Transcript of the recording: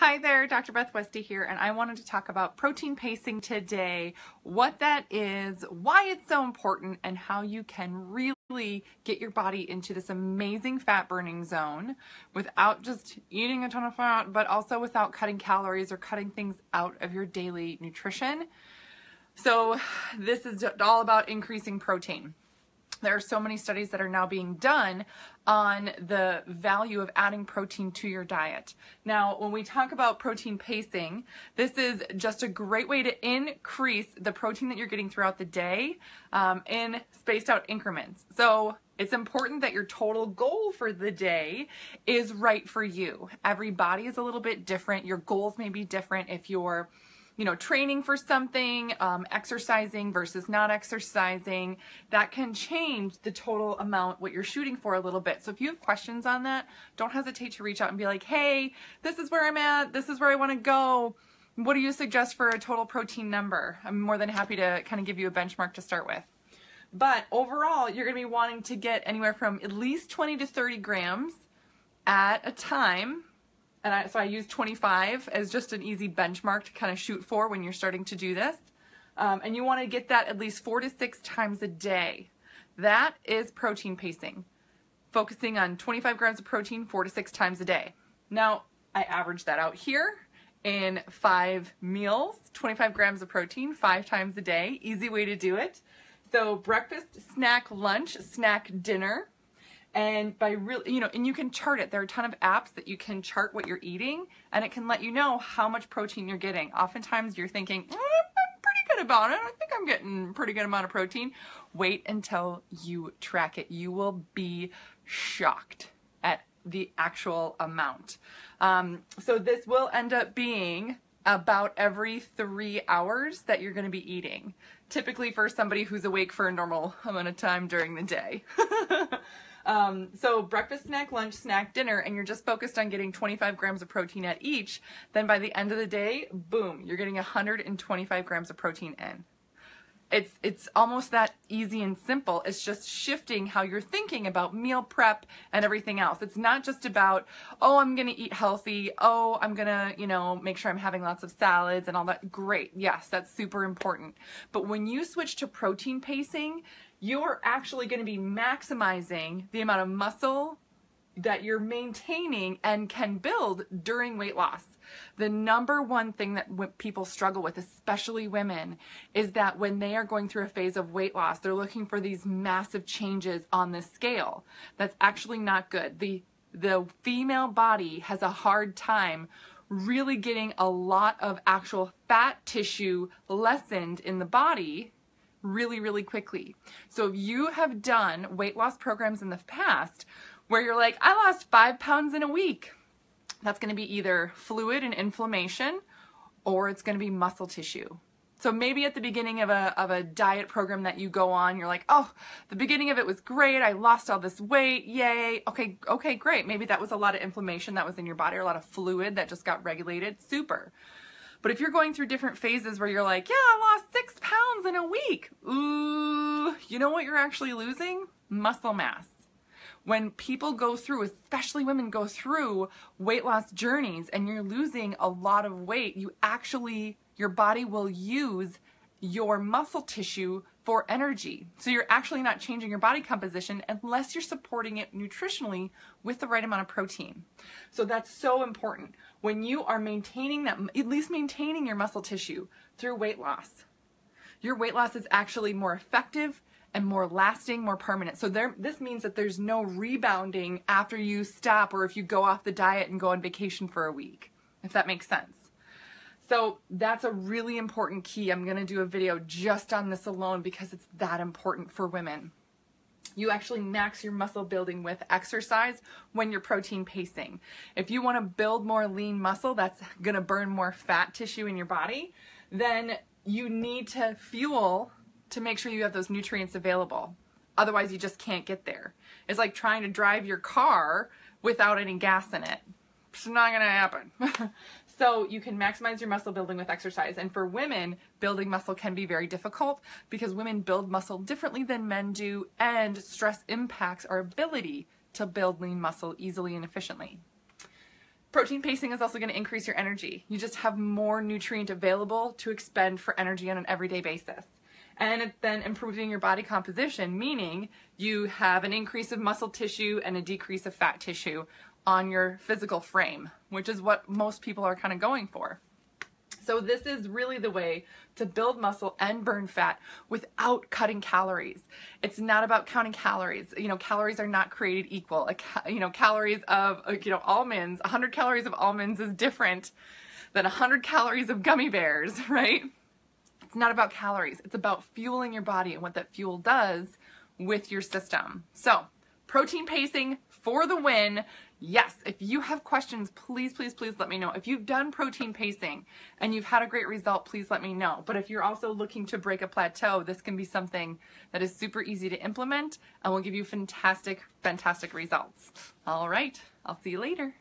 Hi there, Dr. Beth Westie here, and I wanted to talk about protein pacing today, what that is, why it's so important, and how you can really get your body into this amazing fat burning zone without just eating a ton of fat, but also without cutting calories or cutting things out of your daily nutrition. So this is all about increasing protein. There are so many studies that are now being done on the value of adding protein to your diet. Now, when we talk about protein pacing, this is just a great way to increase the protein that you're getting throughout the day in spaced out increments. So it's important that your total goal for the day is right for you. Every body is a little bit different. Your goals may be different if you're training for something, exercising versus not exercising. That can change the total amount, what you're shooting for a little bit. So if you have questions on that, don't hesitate to reach out and be like, hey, this is where I'm at, this is where I want to go. What do you suggest for a total protein number? I'm more than happy to kind of give you a benchmark to start with. But overall, you're going to be wanting to get anywhere from at least 20 to 30 grams at a time. And so I use 25 as just an easy benchmark to kind of shoot for when you're starting to do this. And you want to get that at least 4 to 6 times a day. That is protein pacing, focusing on 25 grams of protein 4 to 6 times a day. Now, I average that out here in 5 meals, 25 grams of protein 5 times a day. Easy way to do it. So breakfast, snack, lunch, snack, dinner. And by really, and you can chart it. There are a ton of apps that you can chart what you're eating, and it can let you know how much protein you're getting. Oftentimes you're thinking, I'm pretty good about it. I think I'm getting a pretty good amount of protein. Wait until you track it. You will be shocked at the actual amount. So this will end up being about every 3 hours that you're going to be eating, typically for somebody who's awake for a normal amount of time during the day. So breakfast, snack, lunch, snack, dinner, and you're just focused on getting 25 grams of protein at each, then by the end of the day, boom, you're getting 125 grams of protein in. It's almost that easy and simple. It's just shifting how you're thinking about meal prep and everything else. It's not just about, oh, I'm going to eat healthy. Oh, I'm going to, make sure I'm having lots of salads and all that. Great. Yes, that's super important. But when you switch to protein pacing, you're actually going to be maximizing the amount of muscle that you're maintaining and can build during weight loss. The number one thing that people struggle with, especially women, is that when they are going through a phase of weight loss, they're looking for these massive changes on the scale. That's actually not good. The female body has a hard time really getting a lot of actual fat tissue lessened in the body really, really quickly. So if you have done weight loss programs in the past where you're like, I lost 5 pounds in a week, that's going to be either fluid and inflammation, or it's going to be muscle tissue. So maybe at the beginning of a diet program that you go on, you're like, oh, the beginning of it was great. I lost all this weight. Yay. Okay, great. Maybe that was a lot of inflammation that was in your body, or a lot of fluid that just got regulated. Super. But if you're going through different phases where you're like, yeah, I lost 6 pounds in a week. Ooh, you know what you're actually losing? Muscle mass. When people go through, especially women go through weight loss journeys, and you're losing a lot of weight, you actually, your body will use your muscle tissue for energy. So you're actually not changing your body composition unless you're supporting it nutritionally with the right amount of protein. So that's so important. When you are maintaining that, at least maintaining your muscle tissue through weight loss, your weight loss is actually more effective and more lasting, more permanent. So this means that there's no rebounding after you stop, or if you go off the diet and go on vacation for a week, if that makes sense. So that's a really important key. I'm going to do a video just on this alone because it's that important for women. You actually max your muscle building with exercise when you're protein pacing. If you want to build more lean muscle that's going to burn more fat tissue in your body, then you need to fuel to make sure you have those nutrients available. Otherwise, you just can't get there. It's like trying to drive your car without any gas in it. It's not going to happen. So you can maximize your muscle building with exercise. And for women, building muscle can be very difficult because women build muscle differently than men do, and stress impacts our ability to build lean muscle easily and efficiently. Protein pacing is also going to increase your energy. You just have more nutrient available to expend for energy on an everyday basis. And it's then improving your body composition, meaning you have an increase of muscle tissue and a decrease of fat tissue on your physical frame, which is what most people are kind of going for. So this is really the way to build muscle and burn fat without cutting calories. It's not about counting calories. You know, calories are not created equal. Calories of, almonds, 100 calories of almonds is different than 100 calories of gummy bears, right? It's not about calories. It's about fueling your body and what that fuel does with your system. So protein pacing for the win. Yes, if you have questions, please, please, please let me know. If you've done protein pacing and you've had a great result, please let me know. But if you're also looking to break a plateau, this can be something that is super easy to implement and will give you fantastic, fantastic results. All right, I'll see you later.